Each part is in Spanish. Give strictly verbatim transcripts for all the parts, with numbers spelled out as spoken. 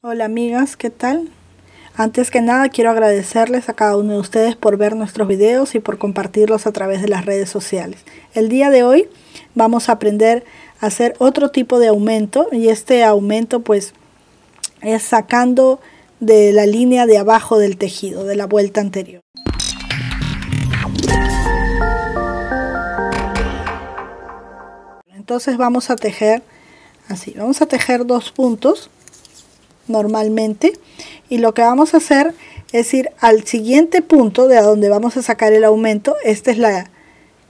Hola amigas, ¿qué tal? Antes que nada quiero agradecerles a cada uno de ustedes por ver nuestros videos y por compartirlos a través de las redes sociales. El día de hoy vamos a aprender a hacer otro tipo de aumento, y este aumento pues es sacando de la línea de abajo del tejido, de la vuelta anterior. Entonces vamos a tejer así, vamos a tejer dos puntos normalmente, y lo que vamos a hacer es ir al siguiente punto de donde vamos a sacar el aumento. Esta es la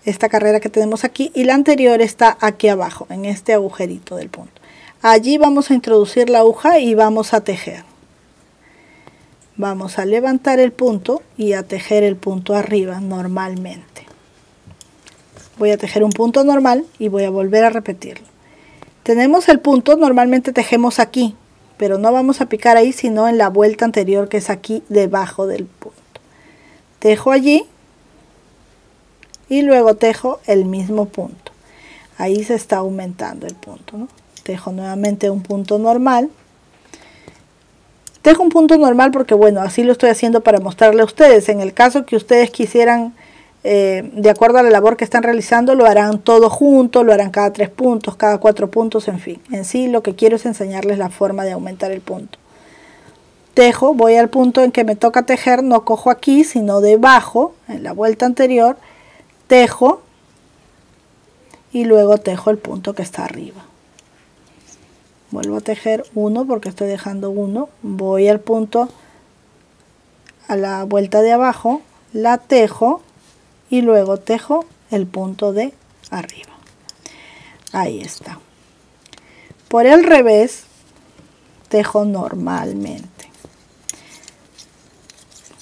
esta carrera que tenemos aquí, y la anterior está aquí abajo en este agujerito del punto. Allí vamos a introducir la aguja y vamos a tejer, vamos a levantar el punto y a tejer el punto arriba normalmente. Voy a tejer un punto normal y voy a volver a repetirlo. Tenemos el punto, normalmente tejemos aquí, pero no vamos a picar ahí, sino en la vuelta anterior, que es aquí debajo del punto. Tejo allí y luego tejo el mismo punto. Ahí se está aumentando el punto, ¿no? Tejo nuevamente un punto normal. Tejo un punto normal porque, bueno, así lo estoy haciendo para mostrarle a ustedes. En el caso que ustedes quisieran, eh, de acuerdo a la labor que están realizando, lo harán todo junto, lo harán cada tres puntos, cada cuatro puntos, en fin. En sí, lo que quiero es enseñarles la forma de aumentar el punto. Tejo, voy al punto en que me toca tejer, no cojo aquí, sino debajo, en la vuelta anterior, tejo y luego tejo el punto que está arriba. Vuelvo a tejer uno porque estoy dejando uno, voy al punto a la vuelta de abajo, la tejo y luego tejo el punto de arriba. Ahí está. Por el revés tejo normalmente.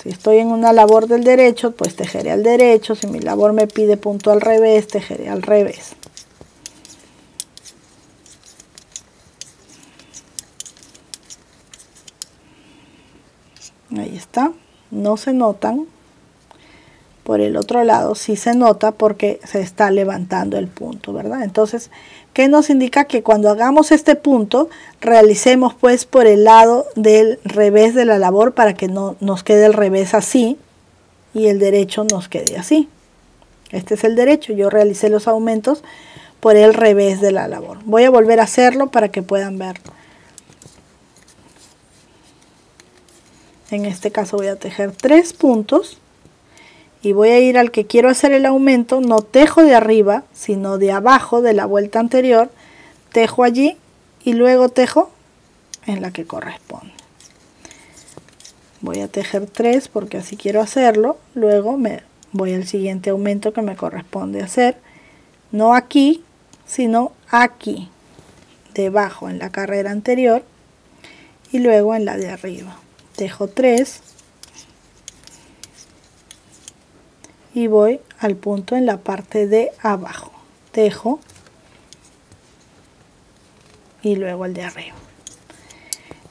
Si estoy en una labor del derecho, pues tejeré al derecho. Si mi labor me pide punto al revés, tejeré al revés. Ahí está. No se notan. Por el otro lado sí se nota porque se está levantando el punto, ¿verdad? Entonces, ¿qué nos indica? Que cuando hagamos este punto, realicemos pues por el lado del revés de la labor, para que no nos quede el revés así y el derecho nos quede así. Este es el derecho, yo realicé los aumentos por el revés de la labor. Voy a volver a hacerlo para que puedan ver. En este caso voy a tejer tres puntos. Y voy a ir al que quiero hacer el aumento, no tejo de arriba, sino de abajo de la vuelta anterior, tejo allí y luego tejo en la que corresponde. Voy a tejer tres porque así quiero hacerlo, luego me voy al siguiente aumento que me corresponde hacer, no aquí, sino aquí, debajo en la carrera anterior y luego en la de arriba. Tejo tres. Y voy al punto en la parte de abajo, tejo y luego el de arriba.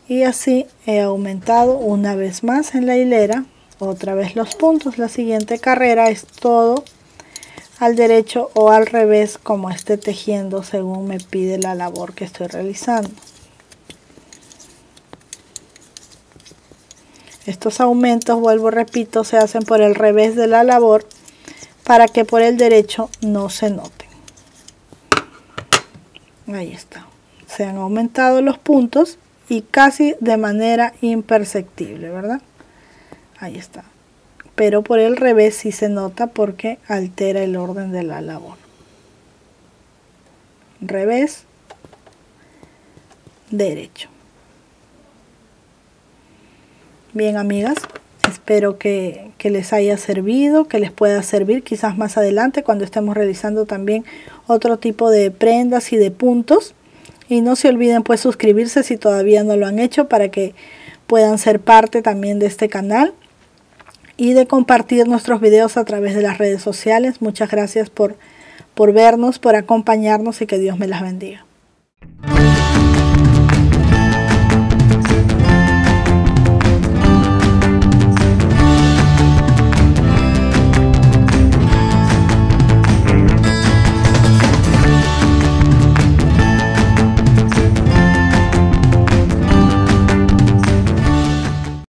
Y así he aumentado una vez más en la hilera, otra vez los puntos. La siguiente carrera es todo al derecho o al revés, como esté tejiendo según me pide la labor que estoy realizando. Estos aumentos, vuelvo, repito, se hacen por el revés de la labor para que por el derecho no se noten. Ahí está. Se han aumentado los puntos y casi de manera imperceptible, ¿verdad? Ahí está. Pero por el revés sí se nota porque altera el orden de la labor. Revés, derecho. Bien, amigas, espero que, que les haya servido, que les pueda servir quizás más adelante cuando estemos realizando también otro tipo de prendas y de puntos. Y no se olviden pues suscribirse si todavía no lo han hecho, para que puedan ser parte también de este canal y de compartir nuestros videos a través de las redes sociales. Muchas gracias por, por vernos, por acompañarnos, y que Dios me las bendiga.